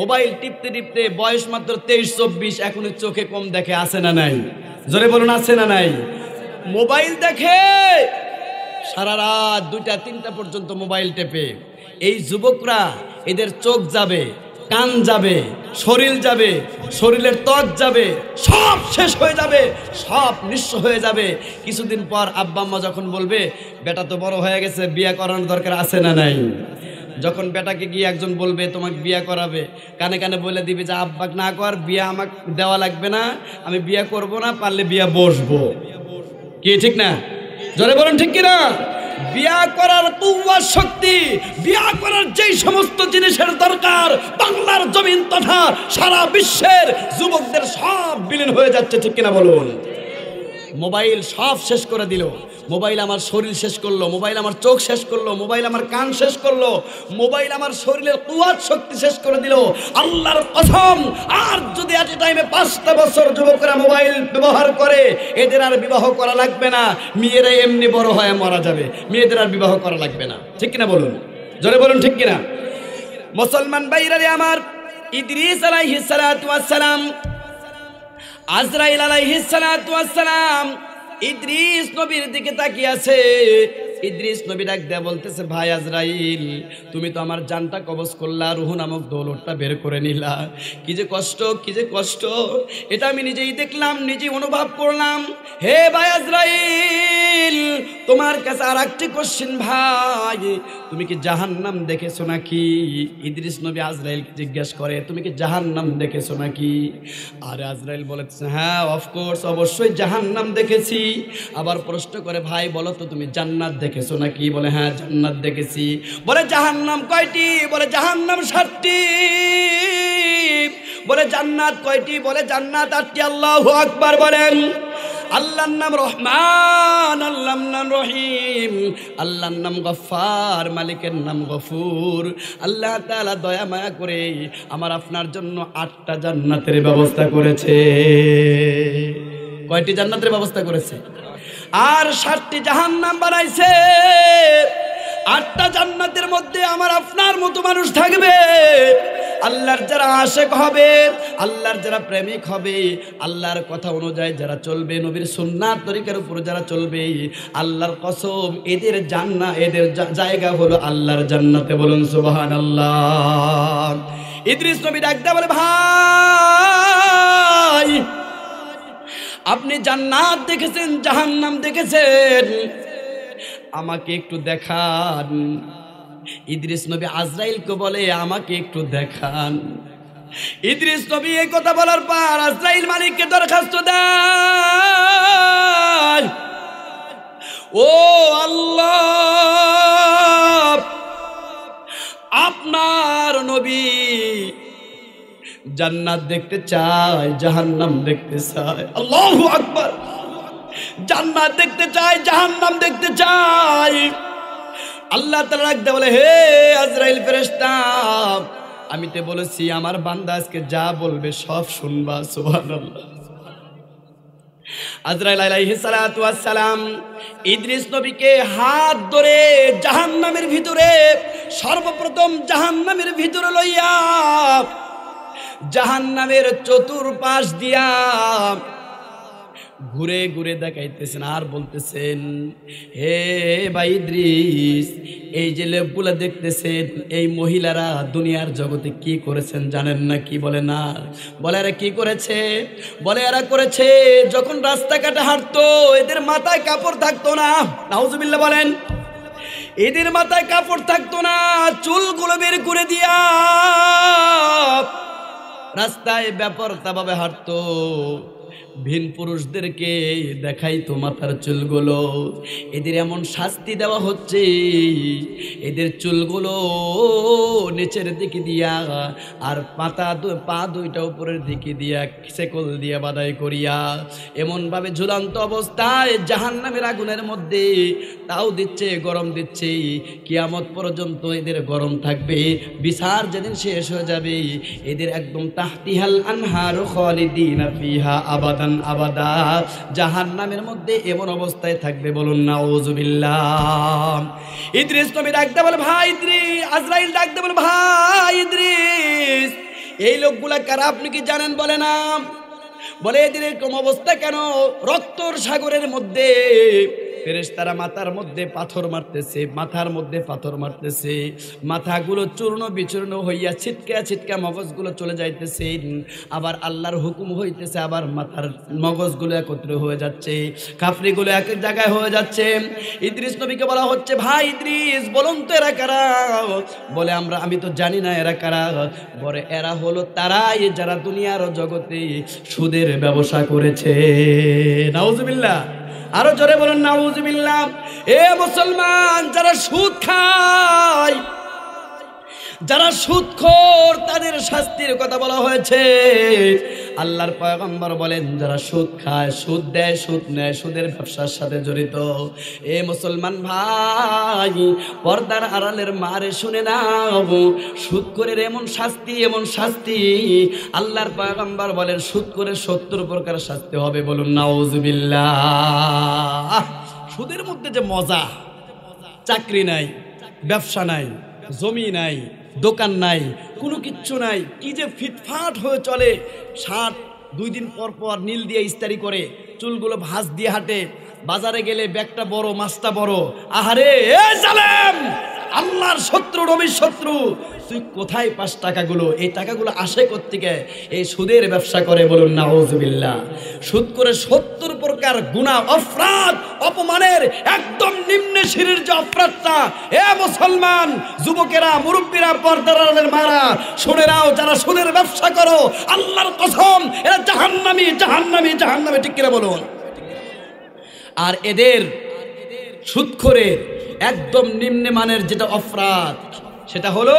মোবাইল টিপতে টিপতে বয়স মাত্র তেইশ চব্বিশ, এখন চোখে কম দেখে। আছে না নাই? জোরে বলুন, আছে না নাই? মোবাইল দেখে সারা রাত দুইটা তিনটা পর্যন্ত মোবাইল টেপে। এই যুবকরা, এদের চোখ যাবে, কান যাবে, শরীর যাবে, শরীরের ত্বক যাবে, সব শেষ হয়ে যাবে, সব নিঃস্ব হয়ে যাবে। কিছুদিন পর আব্বা আম্মা যখন বলবে বেটা তো বড় হয়ে গেছে, বিয়ে করানোর দরকার। আছে না নাই? যখন বেটাকে গিয়ে একজন বলবে তোমাকে বিয়ে করাবে, কানে কানে বলে দিবে যে আব্বাকে না কর, বিয়ে আমাকে দেওয়া লাগবে না, আমি বিয়ে করব না, পারলে বিয়ে বসবো। কি ঠিক না? জোরে বলুন, ঠিক কিনা? বিয়ে করার কুয়া শক্তি, বিয়ে করার যেই সমস্ত জিনিসের দরকার, বাংলার জমিন তথা সারা বিশ্বের যুবকদের সব বিলীন হয়ে যাচ্ছে, ঠিক কিনা বলুন? মোবাইল সব শেষ করে দিল। মোবাইল আমার শরীর শেষ করলো, মোবাইল আমার চোখ শেষ করলো, মোবাইল আমার কান শেষ করলো, মোবাইল আমার শরীরের কুয়াত শক্তি শেষ করে দিল। আল্লাহর কসম, আর যদি এট এ টাইমে পাঁচটা বছর যুবকরা মোবাইল ব্যবহার করে, এদের আর বিবাহ করা লাগবে না। মেয়েরা এমনি বড় হয়ে মারা যাবে, মেয়েদের আর বিবাহ করা লাগবে না, ঠিক কিনা বলুন? জোরে বলুন, ঠিক কিনা? মুসলমান ভাইরা রে আমার, ইদ্রিস আলাইহি সালাতু ওয়াস সালাম, আজরাইল আলাইহি সালাতু ওয়াস সালাম ইদ্রিস নবীর দিকে তাকিয়ে আছে। ইদ্রিস নবী ডাক দেয়া বলতেছে, ভাই আজরাইল, তুমি তো আমার জানটা কবজ করলা, রুহ নামক দৌলতটা বের করে নিলা। কি যে কষ্ট, কি যে কষ্ট, এটা আমি নিজেই দেখলাম, নিজেই অনুভব করলাম। হে ভাই আজরাইল, তোমার কাছে আর একটি কোশ্চেন ভাই, তুমি কি জাহান্নাম দেখেছো নাকি? ইদ্রিস নবী আজরাইলকে জিজ্ঞেস করে, তুমি কি জাহান্নাম দেখেছো নাকি? আর আজরাইল বলেছে, হ্যাঁ, অফকোর্স, অবশ্যই জাহান্নাম দেখেছি। আবার প্রশ্ন করে, ভাই বলো তো তুমি জান্নাত দেখেছো নাকি? বলে হ্যাঁ, জান্নাত দেখেছি। বলে জাহান্নাম কয়টি? বলে জাহান্নাম সাতটি। বলে জান্নাত কয়টি? বলে জান্নাত আটটি। আল্লাহু আকবার বলেন। আল্লাহর নাম রহমান, আল্লাহর নাম রহিম, আল্লাহর নাম গফার, মালিকের নাম গফুর। আল্লাহ তাআলা দয়া মায়া করে আমার আপনার জন্য আটটা জান্নাতের ব্যবস্থা করেছে। কয়টি জান্নাতের ব্যবস্থা করেছে? আর সাতটি জাহান্নাম বানাইছে। আটটা জান্নাতের মধ্যে আমার আপনার মতো মানুষ থাকবে। আল্লাহর যারা আশেক হবে, আল্লাহর যারা প্রেমিক হবে, আল্লাহর কথা অনুযায়ী যারা চলবে, নবীর সুন্নাত তরিকার উপর যারা চলবে, আল্লাহর কসম এদের জান্নাত, এদের জায়গা হলো আল্লাহর জান্নাতে। বলুন সুবহানাল্লাহ। ইদ্রিস নবী ডাকতে বলে, ভাই আপনি জান্নাত দেখেছেন, জাহান্নাম দেখেছেন, আমাকে একটু দেখান। ইদ্রিস নবী আজরাইলকে বলে, আমাকে একটু দেখান। ইদ্রিস নবী এই কথা বলার পর আজরাইল মালিককে দরখাস্ত দেয়, ও আল্লাহ, আপনার নবী জান্নাত দেখতে চায়, জাহান্নাম দেখতে চায়। আল্লাহু আকবার। জান্নাত দেখতে চায়, জাহান্নাম দেখতে চায়। আল্লাহ তাআলা ডাক দেয় বলে, হে আজরাইল ফেরেশতা, আমি তে বলেছি আমার বান্দা আজকে যা বলবে সব শুনবা। সুবহানাল্লাহ। আজরাইল আলাইহিস সালাতু ওয়াস সালাম ইদ্রিস নবীকে হাত ধরে জাহান্নামের ভিতরে, সর্বপ্রথম জাহান্নামের ভিতরে লইয়া, জাহান্নামের চতুর্পাশ দিয়া ঘুরে ঘুরে দেখাইতেছেন আর বলতেছেন, হে ভাই ইদ্রিস, এই যে লোকগুলা দেখতেছেন, এই মহিলারা দুনিয়ার জগতে কি করেছেন জানেন না? কি বলে না? বলে এরা কি করেছে? বলে এরা করেছে, যখন রাস্তাঘাটে হাঁটতো এদের মাথায় কাপড় থাকতো না। নাউজুবিল্লাহ বলেন। এদের মাথায় কাপড় থাকতো না, চুলগুলো বের করে দিয়া রাস্তায় ব্যাপারটা ভাবে হাঁটতো। ভিন পুরুষদেরকে দেখাই তো মাথার চুলগুলো, এদের এমন শাস্তি দেওয়া হচ্ছে, এদের চুলগুলো নিচের দিকে দিয়া আর পাতা পা দুইটা উপরের দিকে দিয়া শেকল দিয়া বাদাই করিয়া এমনভাবে ঝুলন্ত অবস্থায় জাহান্নামের আগুনের মধ্যে, তাও দিচ্ছে, গরম দিচ্ছে। কিয়ামত পর্যন্ত এদের গরম থাকবে, বিচার যেদিন শেষ হয়ে যাবে এদের একদম তাহতিহাল আনহার খালিদিনা ফিহা আবাদ আবাদা, জাহান্নামের মধ্যে এমন অবস্থায় থাকবে। বলুন নাউযুবিল্লাহ। ইদ্রিস নবী ডাকতে বলে, ভাই ইদ্রিস। আজরাইল ডাকতে বলে, ভাই ইদ্রিস। এই লোকগুলা কারা আপনি কি জানেন? বলে না। বলে এদের এরকম অবস্থা কেন? রক্তর সাগরের মধ্যে ফেরেশতারা মাথার মধ্যে পাথর মারতেছে, মাথার মধ্যে পাথর মারতেছে, মাথাগুলো চূর্ণ বিচূর্ণ হইয়া ছিটকা ছিটকা মগজগুলো চলে যাইতেছে। আবার আল্লাহর হুকুম হইতেছে, আবার মাথার মগজগুলো একত্র হয়ে যাচ্ছে, কাফরিগুলো এক জায়গায় হয়ে যাচ্ছে। ইদ্রিস নবীকে বলা হচ্ছে, ভাই ইদ্রিস বলুন তো এরা কারা? বলে আমরা আমি তো জানি না এরা কারা। বলে এরা হলো তারাই যারা দুনিয়ার জগতে সুদের ব্যবসা করেছে। নাউযুবিল্লাহ। আরো জোরে বলেন নাউযুবিল্লাহ। এ মুসলমান, যারা সুদ খায়, যারা সুদখোর, তাদের শাস্তির কথা বলা হয়েছে। আল্লাহর পয়গম্বর বলেন, যারা সুদ খায়, সুদ দেয়, সুদ নেয়, সুদের ব্যবসার সাথে জড়িত। এ মুসলমান ভাই, পর্দার আড়ালের মারে শুনে নাও, সুদ করে এমন শাস্তি, এমন শাস্তি। আল্লাহর পয়গম্বর বলেন সুদ করে সত্তর প্রকার শাস্তি হবে। বলুন নাউযুবিল্লাহ। সুদের মধ্যে যে মজা, চাকরি নাই, ব্যবসা নাই, জমি নাই, দোকান নাই, কোনো কিচ্ছু নাই, কি যে ফিটফাট হয়ে চলে। শার্ট দুই দিন পর পর নীল দিয়ে ইস্তারি করে, চুলগুলো ভাঁজ দিয়ে হাঁটে, বাজারে গেলে ব্যাগটা বড়, মাছটা বড়। আহারে এ জালেম, আল্লাহর শত্রু, নবীর শত্রু, তুই কোথায় পাঁচ টাকাগুলো? এই টাকাগুলো আসে কোত্থেকে? এই সুদের ব্যবসা করে। বলুন নাউযুবিল্লাহ। সুদ করে সত্তর প্রকার গুনাহ, অপরাধ, অপমানের একদম নিম্নে সিঁড়ির যে অপরাধটা। এ মুসলমান যুবকেরা, মুরব্বীরা, পর্দারালের মারা শুনে নাও, যারা সুদের ব্যবসা করো, আল্লাহর কসম এরা জাহান্নামী, জাহান্নামী, জাহান্নামী। ঠিক কিনা বলুন? আর এদের সুদ করে একদম নিম্নে মানের যেটা অপরাধ, সেটা হলো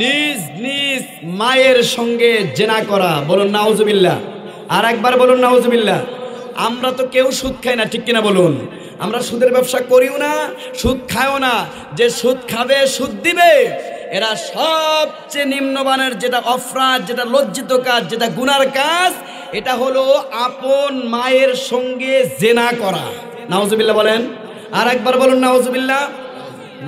নিজ নিজ মায়ের সঙ্গে জেনা করা। বলুন নাউযুবিল্লাহ। আর একবার বলুন নাউযুবিল্লাহ। আমরা তো কেউ সুদ খাই না, ঠিক কিনা বলুন? আমরা সুদের ব্যবসা করিও না, সুদ খাইও না। যে সুদ খাবে, সুদ দিবে, এরা সবচেয়ে নিম্নমানের যেটা অপরাধ, যেটা লজ্জিত কাজ, যেটা গুনার কাজ, এটা হলো আপন মায়ের সঙ্গে জেনা করা। নাউযুবিল্লাহ বলেন। আর একবার বলুন নাউযুবিল্লাহ।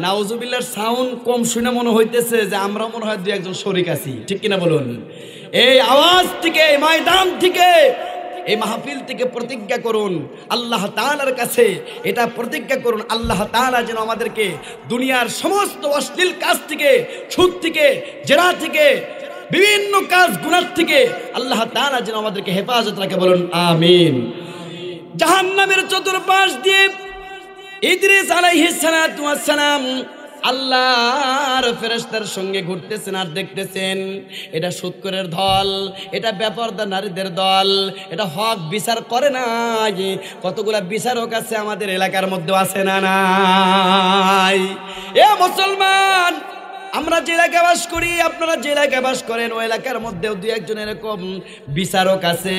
নাউযুবিল্লাহর সাউন্ড কম শুনে মনে হইতেছে যে আমরা মনে হয় দু একজন শরীক আছি, ঠিক কিনা বলুন? এই আওয়াজ থেকে, এই ময়দান থেকে, এই মাহফিল থেকে প্রতিজ্ঞা করুন আল্লাহ তাআলার কাছে, এটা প্রতিজ্ঞা করুন আল্লাহ তাআলা যেন আমাদেরকে দুনিয়ার সমস্ত অশ্লীল কাজ থেকে, সুদ থেকে, জেনা থেকে, বিভিন্ন কাজ, গুনাহ থেকে আল্লাহ তাআলা যেন আমাদেরকে হেফাজত রাখে। বলুন আমিন। জাহান্নামের চতুর্পাশ দিয়ে ইদ্রিস আলাইহি সালাতু ওয়াস সালাম আল্লাহর ফেরেশতার সঙ্গে ঘুরতেছেন আর দেখতেছেন, এটা সুদখোরের দল, এটা বেপরদা নারীদের দল, এটা হক বিচার করে না। কতগুলা বিচারক আছে আমাদের এলাকার মধ্যে, আছে না নাই? এ মুসলমান, আমরা যে এলাকায় বাস করি, আপনারা যে এলাকায় বাস করেন, ওই এলাকার মধ্যেও দুই একজন এরকম বিচারক আছে,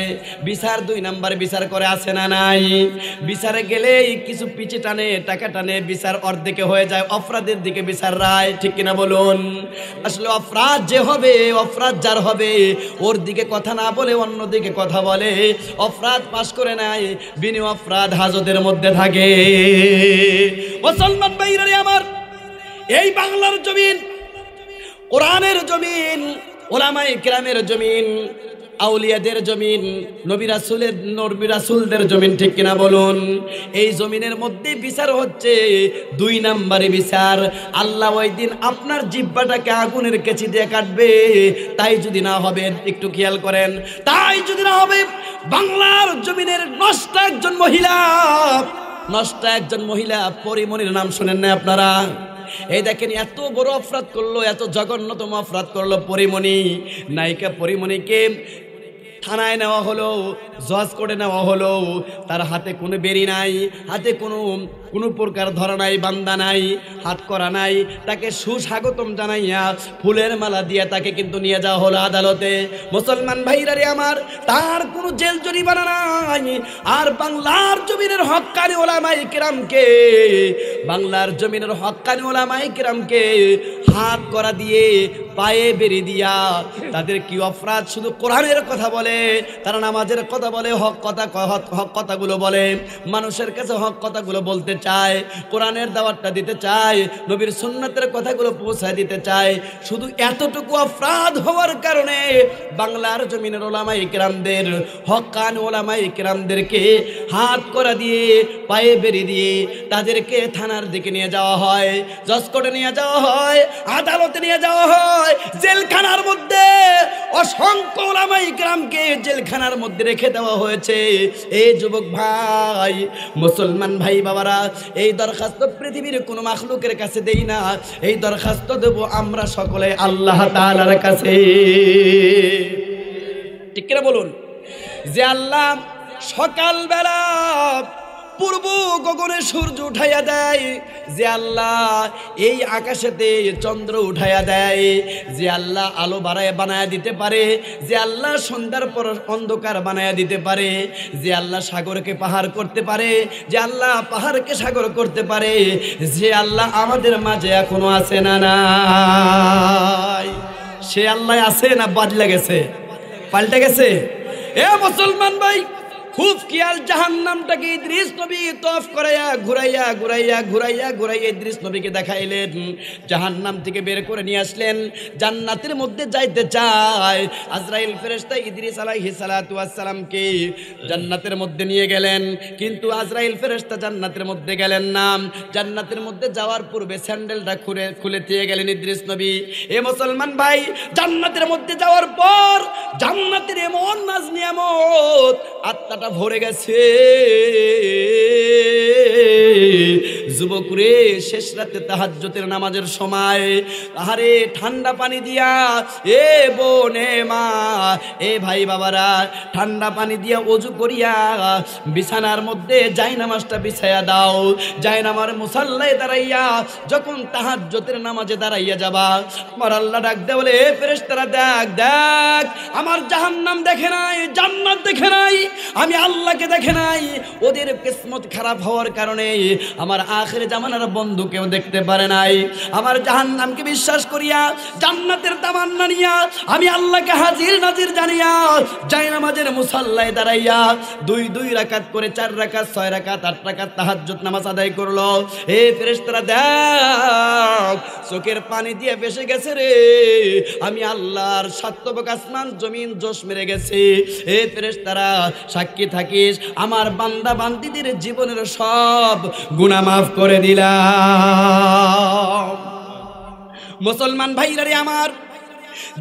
বিচার দুই নাম্বার বিচার করে, আছে না নাই? বিচারে গেলেই কিছু পিছে টানে, টাকা টানে, বিচার অর্ধেকে হয়ে যায়, অপরাধের দিকে বিচার রায়। ঠিক কিনা বলুন? আসলে অপরাধ যে হবে, অপরাধ যার হবে, ওর দিকে কথা না বলে অন্যদিকে কথা বলে, অপরাধ পাশ করে নাই, বিনি অপরাধ হাজতের মধ্যে থাকে। মুসলমান ভাইরা আমার, এই বাংলার জমিন, কোরআনের জমিন, ওলামায়ে কেরামের জমিন, আউলিয়াদের জমিন, নবী রাসূলের, নবী রাসূলদের জমিন। ঠিক কিনা বলুন? এই জমিনের মধ্যে বিচার হচ্ছে দুই নম্বরে বিচার। আল্লাহ ওই দিন আপনার জিহ্বাটাকে আগুনের কেচি দিয়ে কাটবে। তাই যদি না হবে, একটু খেয়াল করেন, তাই যদি না হবে, বাংলার জমিনের নষ্ট একজন মহিলা নষ্ট একজন মহিলা পরিমণির নাম শুনেন না আপনারা? এই দেখেন এত বড় অপরাধ করলো, এত জঘন্যতম অপরাধ করলো পরিমণি। নায়িকা পরিমণিকে থানায় নেওয়া হলো, জজ কোর্টে নেওয়া হলো, তার হাতে কোনো বেরি নাই, হাতে কোনো কোনো প্রকার ধরা নাই, বান্দা নাই, হাত করা নাই, তাকে সুস্বাগতম জানাইয়া ফুলের মালা দিয়ে তাকে কিন্তু নিয়ে যাওয়া হলো আদালতে। মুসলমান ভাইরা রে আমার, তার কোনো জেল জরিমানা নাই। আর বাংলার জমিনের হক্কানি ওলামায়ে কেরামকে বাংলার জমিনের হক্কানি ওলামায়ে কেরামকে হাত করা দিয়ে পায়ে বেরি দিয়া তাদের কি অপরাধ! শুধু কোরআনের কথা বলে তারা, নামাজের কথা বলে, হক কথা হক কথাগুলো বলে, মানুষের কাছে হক কথাগুলো বলতে চায়, কোরআনের দাওয়াতটা দিতে চায়, নবীর সুন্নাতের কথাগুলো পৌঁছায় দিতে চায়। শুধু এতটুকু অপরাধ হওয়ার কারণে বাংলার জমিনের ওলামায়ে কেরামদের হকান ওলামায়ে কেরামদেরকে হাত করা দিয়ে পায়ে বেরি দিয়ে তাদেরকে থানার দিকে নিয়ে যাওয়া হয়, জজ কোর্টে নিয়ে যাওয়া হয়, আদালতে নিয়ে যাওয়া হয়, জেলখানার মধ্যে অসংখ্য ওলামায়ে কেরামকে জেলখানার মধ্যে রেখে দেওয়া হয়েছে। এই যুবক ভাই, মুসলমান ভাই বাবারা, এই দরখাস্ত পৃথিবীর কোনো মাখলুকের কাছে দেই না, এই দরখাস্ত দেব আমরা সকলে আল্লাহ তাআলার কাছে। ঠিক করে বলুন, যে আল্লাহ সকালবেলা পূর্ব গগনে সূর্য উঠাইয়া দেয়, যে আল্লাহ এই আকাশেতে চন্দ্র উঠাইয়া দেয়, যে আল্লাহ আলো বাড়ায় বানায়া দিতে পারে, যে আল্লাহ সন্ধ্যার পর অন্ধকার বানায়া দিতে পারে, যে আল্লাহ সাগরকে পাহাড় করতে পারে, যে আল্লাহ পাহাড়কে সাগর করতে পারে, যে আল্লাহ আমাদের মাঝে এখনো আছে না নাই, সে আল্লাহ আছে না বদলে গেছে, পাল্টে গেছে? এ মুসলমান ভাই, খুব খেয়াল, জাহান্নামটাকে ইদ্রিস নবী তওয়াফ করাইয়া ঘুরাইয়া ঘুরাইয়া ঘুরাইয়া ঘুরাইয়া ইদ্রিস নবীকে দেখাইলেন, জাহান্নাম থেকে বের করে নিয়ে আসলেন, জান্নাতের মধ্যে যাইতে চায়। আজরাইল ফেরেশতা ইদ্রিস আলাইহি সালাতু ওয়াস সালামকে জান্নাতের মধ্যে নিয়ে গেলেন, কিন্তু আজরাইল ফেরেশতা জান্নাতের মধ্যে গেলেন না। জান্নাতের মধ্যে যাওয়ার পূর্বে স্যান্ডেলটা খুলে খুলে দিয়ে গেলেন ইদ্রিস নবী। এ মুসলমান ভাই, জান্নাতের মধ্যে যাওয়ার পর জান্নাতের এমন নাজ নিয়ামত, আত্মা ভরে গেছে। যুবক রে, শেষ রাতে তাহাজ্জুদের নামাজের সময় আহারে ঠান্ডা পানি দিয়া, এ বোন, এ মা, এ ভাই বাবারা, ঠান্ডা পানি দিয়া ওযু করিয়া বিছানার মধ্যে জায়নামাজটা বিছায়া দাও। জায়নামার মুসাল্লায় দাঁড়াইয়া যখন তাহাজ্জুদের নামাজে দাঁড়াইয়া যাবা, আমার আল্লাহ ডাক দে বলে, এ ফেরেশতারা দেখ দেখ, আমার জাহান্নাম দেখে নাই, জান্নাত দেখে নাই, আমি আল্লাহকে দেখে নাই, ওদের কিসমত খারাপ হওয়ার কারণে আমার আখের জামানার বন্ধু কেউ দেখতে পারে নাই। আমার জাহান্নামকে বিশ্বাস করিয়া জান্নাতের তামান্না নিয়া আমি আল্লাহকে হাজির নাজির জানিয়া জায়নামাজের মুসাল্লায় দাঁড়াইয়া দুই দুই রাকাত করে চার রাকাত ছয় রাকাত আট রাকাত তাহাজ্জুদ নামাজ আদায় করলো। এ ফেরেশতারা দেখ, চোখের পানি দিয়ে ভেসে গেছে রে, আমি আল্লাহর সাতবক আসমান জমিন জোশ মেরে গেছে। এ ফেরেশতারা সাক্ষী থাকিস, আমার বান্দা বান্দিদের জীবনের সব গুনাহ মাফ করে দিলাম। মুসলমান ভাইরা আমার,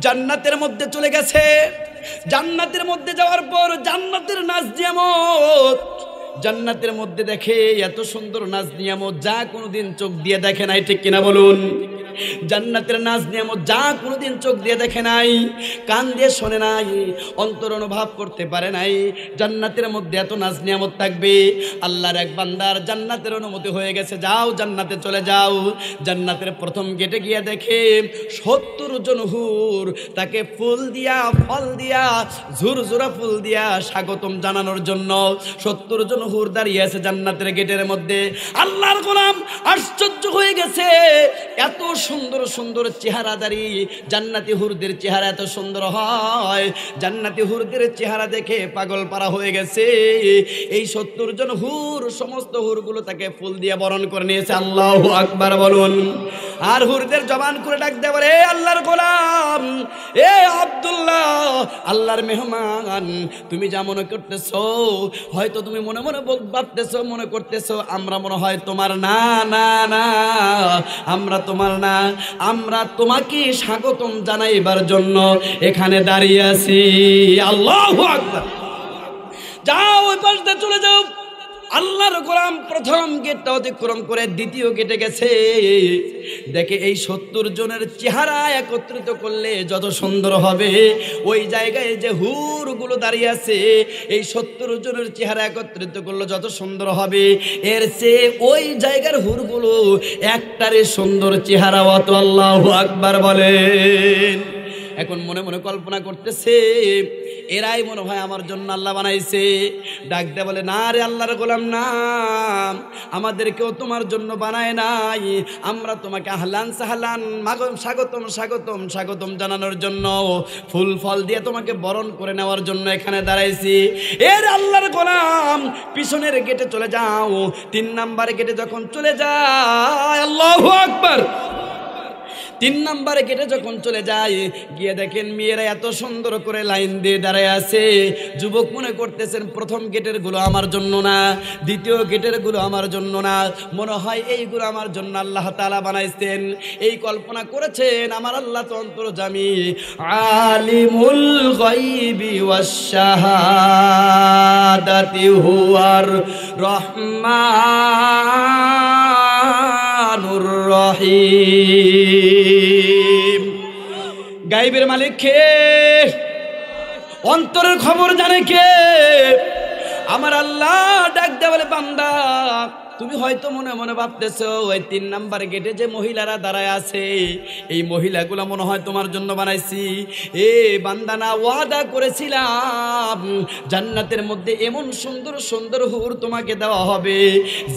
জান্নাতের মধ্যে চলে গেছে। জান্নাতের মধ্যে যাওয়ার পর জান্নাতের নাজ নিয়ামত, জান্নাতের মধ্যে দেখে এত সুন্দর নাজ নিয়ামত যা কোনোদিন চোখ দিয়ে দেখে নাই। ঠিক কিনা বলুন? জান্নাতের নাজ নিয়ামত যা কোনোদিন চোখ দিয়ে দেখে নাই, কান দিয়ে শোনে নাই, অন্তর অনুভব করতে পারে নাই, জান্নাতের মধ্যে এত নাজ নিয়ামত থাকবে। আল্লাহর এক বান্দার জান্নাতের অনুমতি হয়ে গেছে, যাও জান্নাতে চলে যাও। জান্নাতের প্রথম গেটে গিয়ে দেখে সত্তর জন হুর তাকে ফুল দিয়া ফল দিয়া ঝুরঝুরা ফুল দিয়া স্বাগতম জানানোর জন্য সত্তর জন হুর দাঁড়িয়ে আছে জান্নাতের গেটের মধ্যে। আল্লাহর গোলাম আশ্চর্য হয়ে গেছে, এত সুন্দর সুন্দর চেহারাদারি জান্নাতি হুরদের চেহারা এত সুন্দর হয়, জান্নাতি হুরদের চেহারা দেখে পাগল পারা হয়ে গেছে। এই সত্তর জন হুর, সমস্ত হুরগুলো তাকে ফুল দিয়ে বরণ করে নিয়েছে। আল্লাহু আকবার বলুন। আর হুরদের জবান করে ডাক দেব, রে আল্লাহর গোলাম, এ আব্দুল্লাহ, আল্লাহর মেহমান, তুমি যা মনে করতেছো, হয়তো তুমি মনে মনে ভাবতেছো, মনে করতেছো আমরা মনে হয় তোমার, না না না, আমরা তোমার না, আমরা তোমাকে স্বাগতম জানাইবার জন্য এখানে দাঁড়িয়ে আছি। আল্লাহু আকবার। যাও, ওই পাশে চলে যাও। আল্লাহর গোলাম প্রথম গেটটা অতিক্রম করে দ্বিতীয় গেটে গেছে, দেখে এই সত্তর জনের চেহারা একত্রিত করলে যত সুন্দর হবে। ওই জায়গায় যে হুরগুলো দাঁড়িয়ে আছে, এই সত্তর জনের চেহারা একত্রিত করলে যত সুন্দর হবে, এর চেয়ে ওই জায়গার হুরগুলো একটারে সুন্দর চেহারা। অত আল্লাহু আকবার বলেন। এখন মনে মনে কল্পনা করতেছে, এরাই মনে হয় আমার জন্য আল্লাহ বানাইছে। ডাক দেয়া বলে, না রে আল্লাহর গোলাম, না, আমাদেরকেও তোমার জন্য বানায় নাই, আমরা তোমাকে আহলান সাহলান মাগম স্বাগতম স্বাগতম স্বাগতম জানানোর জন্য, ফুল ফল দিয়ে তোমাকে বরণ করে নেওয়ার জন্য এখানে দাঁড়াইছি। এর আল্লাহর গোলাম পিছনের গেটে চলে যাও। তিন নাম্বার গেটে যখন চলে যায়, আল্লাহু আকবার, তিন নাম্বার গেটে যখন চলে যায়, গিয়ে দেখেন মেয়েরা এত সুন্দর করে লাইন দিয়ে দাঁড়ায় আছে। যুবক মনে করতেছেন প্রথম গেটের গুলো আমার জন্য না, দ্বিতীয় গেটের গুলো আমার জন্য না, মনে হয় এইগুলো আমার জন্য আল্লাহ তাআলা বানাইছেন। এই কল্পনা করেছেন, আমার আল্লাহ তো অন্তর্যামী, আলিমুল গায়বি ওয়াস শাহাদাতি হুয়ার রহমানুর রহিম। গাইবের মালিক কে? অন্তরের খবর জানে কে? আমার আল্লাহ ডাক দেয়া বলে, বান্দা, তুমি হয়তো মনে মনে ভাবতেছো ওই তিন নাম্বার গেটে যে মহিলারা দাঁড়ায় আছে, এই মহিলাগুলো মনে হয় তোমার জন্য বানাইছি। এ বান্দা, না, ওয়াদা করেছিলাম জান্নাতের মধ্যে এমন সুন্দর সুন্দর হুর তোমাকে দেওয়া হবে,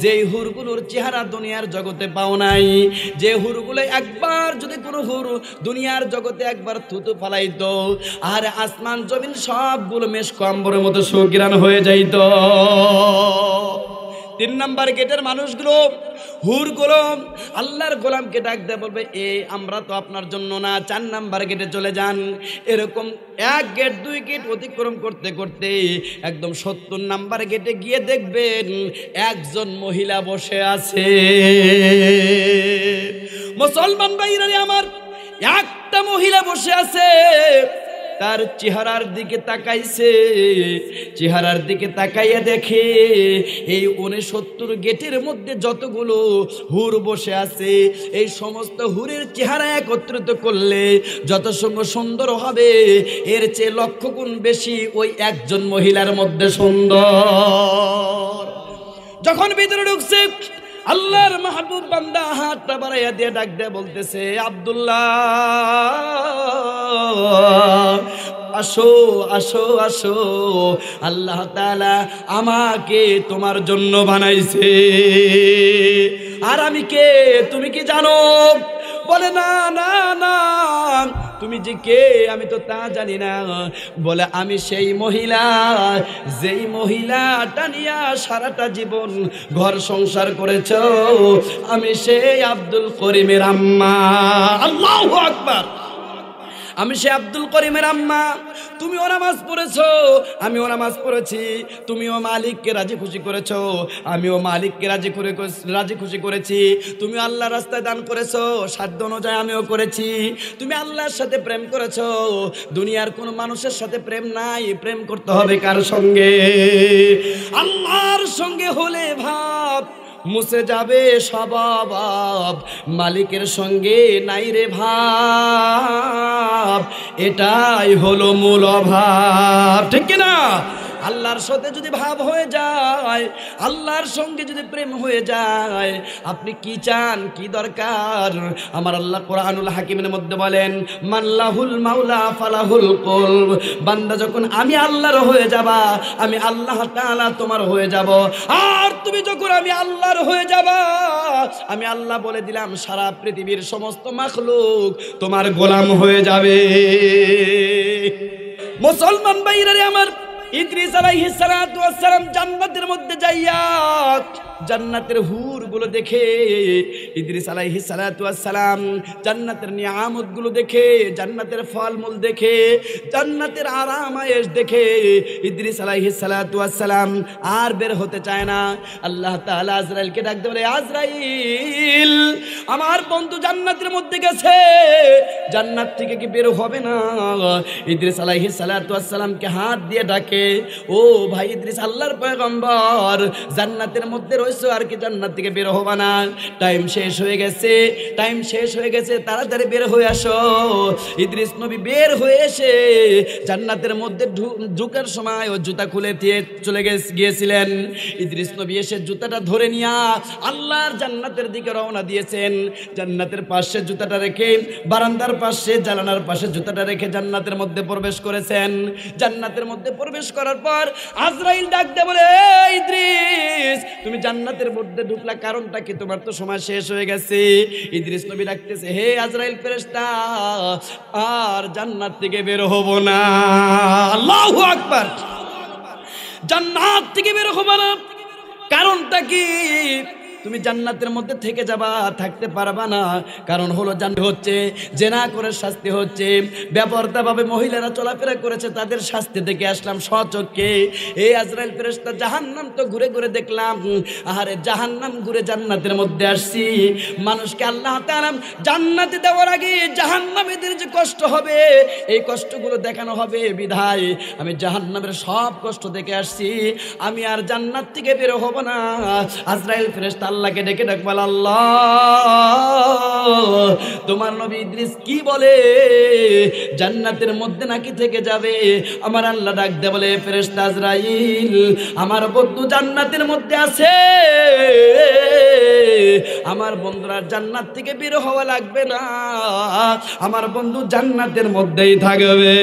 যেই হুরগুলোর চেহারা দুনিয়ার জগতে পাও নাই। যে হুরগুলো একবার যদি কোনো হুর দুনিয়ার জগতে একবার থুতু ফালাইত, আর আসমান জমিন সবগুলো মেশক আম্বরের মতো সুগ্রাণ হয়ে যাইত। তিন নাম্বার গেটের মানুষগুলো, হুর গোলাম আল্লাহর গোলামকে ডাক দেয়া বলবে, এ আমরা তো আপনার জন্য না, চার নাম্বার গেটে চলে যান। এরকম এক গেট দুই গেট অতিক্রম করতে করতে একদম সত্তর নাম্বার গেটে গিয়ে দেখবেন একজন মহিলা বসে আছে। মুসলমান ভাইরা আমার, একটা মহিলা বসে আছে, তার চেহারার দিকে তাকাইছে, চেহারার দিকে তাকাইয়া দেখে এই উনসত্তর গেটের মধ্যে যতগুলো হুর বসে আছে, এই সমস্ত হুরের চেহারা একত্রিত করলে যত সুন্দর হবে, এর চেয়ে লক্ষ গুণ বেশি ওই একজন মহিলার মধ্যে সুন্দর। যখন ভিতরে ঢুকছে, আল্লাহর মাহবুব বান্দা হাতটা বাড়াইয়া দিয়ে ডাক দেয়া বলতেছে, আব্দুল্লাহ, আসো আসো আসো, আল্লাহ তাআলা আমাকে তোমার জন্য বানাইছে। আর আমি কে তুমি কি জানো? বলে, না না না, তুমি যে কে আমি তো তা জানি না। বলে, আমি সেই মহিলা যেই মহিলাটা নিয়া সারাটা জীবন ঘর সংসার করেছ, আমি সেই আব্দুল করিমের আম্মা। আল্লাহু আকবার। আমি সে আব্দুল করিমের আম্মা। তুমিও নামাজ পড়েছ, আমিও নামাজ পড়েছি। তুমিও মালিককে রাজি খুশি করেছ, আমিও মালিককে রাজি করে রাজি খুশি করেছি। তুমি আল্লাহর রাস্তায় দান করেছ, সাধ্য অনুযায়ী আমিও করেছি। তুমি আল্লাহর সাথে প্রেম করেছ, দুনিয়ার কোনো মানুষের সাথে প্রেম নাই। প্রেম করতে হবে কার সঙ্গে? আল্লাহর সঙ্গে হলে ভাব মুছে যাবে সব অভাব। মালিকের সঙ্গে নাই রে ভাব, এটাই হলো মূল অভাব, ঠিক কি না? আল্লাহর সাথে যদি ভাব হয়ে যায়, আল্লাহর সঙ্গে যদি প্রেম হয়ে যায়, আপনি কি চান, কি দরকার? আমার আল্লাহ কোরআনুল হাকিমের মধ্যে বলেন, মাল্লাহুল মাওলা ফালাহুল কলব। বান্দা, যখন আমি আল্লাহর হয়ে যাবা, আমি আল্লাহ তাআলা তোমার হয়ে যাব। আর তুমি যখন আমি আল্লাহর হয়ে যাবা, আমি আল্লাহ বলে দিলাম সারা পৃথিবীর সমস্ত মাখলুক তোমার গোলাম হয়ে যাবে। মুসলমান ভাইরা আমার, ইদ্রিস আলাইহি আসসালাতু ওয়া আসসালাম জান্নাতের মধ্যে যাইয়া জান্নাতের হুরগুলো দেখে, ইদ্রিস আলাইহি সালাতু ওয়াসসালাম জান্নাতের নিয়ামতগুলো দেখে, জান্নাতের ফলমূল দেখে, জান্নাতের আরাম আয়েশ দেখে ইদ্রিস আলাইহি সালাতু ওয়াসসালাম আর বের হতে চায় না। আল্লাহ তাআলা আজরাইলকে ডাক দিয়ে বলে, আজরাইল, আমার বন্ধু জান্নাতের মধ্যে গেছে, জান্নাত থেকে কি বের হবে না? ইদ্রিস আলাইহি সালাতু ওয়াসসালামকে হাত দিয়ে ডাকে, থাকে। ও ভাই ইদ্রিস, আল্লাহর পয়গম্বর, জান্নাতের মধ্যে রয়েছে আর কি, জান্নাত থেকে বের হবা না, টাইম শেষ হয়ে গেছে, টাইম শেষ হয়ে গেছে, তাড়াতাড়ি বের হয়ে আসো। ইদ্রিস নবী বের হয়ে এসে জান্নাতের মধ্যে ঢুকার সময় ও জুতা খুলে দিয়ে চলে গিয়েছিলেন। ইদ্রিস নবী এসে জুতাটা ধরে নিয়ে আল্লাহর জান্নাতের দিকে রওনা দিয়েছেন। জান্নাতের পাশে জুতাটা রেখে, বারান্দার পাশে, জানালার পাশে জুতাটা রেখে জান্নাতের মধ্যে প্রবেশ করেছেন। জান্নাতের মধ্যে প্রবেশ করার পর আজরাইল ডাক দেয় বলে, ইদ্রিস তুমি জান্নাতের মধ্যে ঢুকলা কারণটা কি, তোমার তো সময় শেষ হয়ে গেছে। ইদ্রিস নবী ডাকতেছে, হে আজরাইল ফেরেশতা, আর জান্নাত থেকে বের হব না। আল্লাহু আকবার, জান্নাত থেকে বের হব না, কারণটা কি? তুমি জান্নাতের মধ্যে থেকে যাবা, থাকতে পারবা না। কারণ হলো জান্নাত হচ্ছে জেনা করে শাস্তি হচ্ছে, ব্যাপারটাভাবে মহিলারা চলাফেরা করেছে তাদের শাস্তি থেকে আসলাম সচক্ষে। এই আজরাইল ফেরেশতা, জাহান্নাম তো ঘুরে ঘুরে দেখলাম, আহারে জাহান্নাম ঘুরে জান্নাতের মধ্যে আসছি। মানুষকে আল্লাহ তাআলা জান্নাতে দেওয়ার আগে জাহান্নামীদের যে কষ্ট হবে এই কষ্টগুলো দেখানো হবে বিধায় আমি জাহান্নামের সব কষ্ট দেখে আসছি, আমি আর জান্নাত থেকে বের হব না। আজরাইল ফেরেশতা আল্লাহকে ডেকে ডাকবো, আল্লাহ তোমার নবী ইদ্রিস কি বলে, জান্নাতের মধ্যে নাকি থেকে যাবে? আমার আল্লাহ ডাক দে বলে, ফেরেশতা আজরাইল, আমার বন্ধু জান্নাতের মধ্যে আছে, আমার বন্ধুরা জান্নাত থেকে বের হওয়া লাগবে না, আমার বন্ধু জান্নাতের মধ্যেই থাকবে।